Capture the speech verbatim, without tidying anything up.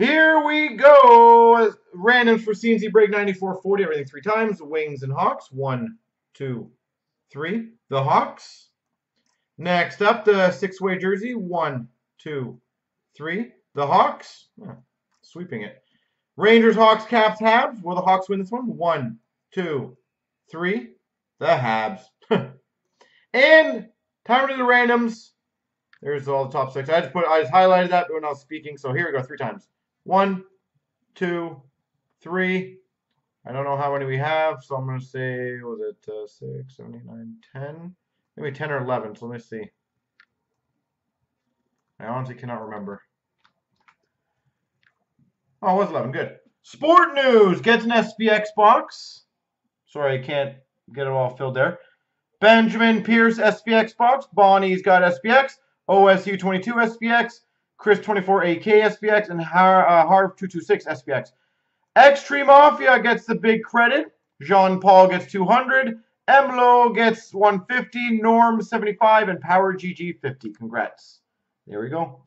Here we go. Randoms for C N C break ninety-four forty. Everything three times. Wings and Hawks. One, two, three. The Hawks. Next up, the six-way jersey. One, two, three. The Hawks. Oh, sweeping it. Rangers, Hawks, Caps, Habs. Will the Hawks win this one? One, two, three. The Habs. And time to the randoms. There's all the top six. I just put, I just highlighted that when I was speaking. So here we go, three times. One, two, three. I don't know how many we have, so I'm gonna say, what was it uh, six, seven, eight, nine, ten? Maybe ten or eleven. So let me see. I honestly cannot remember. Oh, it was eleven. Good. Sport News gets an S P X box. Sorry, I can't get it all filled there. Benjamin Pierce S P X box. Bonnie's got S P X. O S U twenty-two S P X. Chris twenty-four A K S P X. And Har uh, Harv two twenty-six S P X. Xtreme Mafia gets the big credit. Jean Paul gets two hundred. Emlo gets one fifty. Norm seventy-five. And Power G G fifty. Congrats. There we go.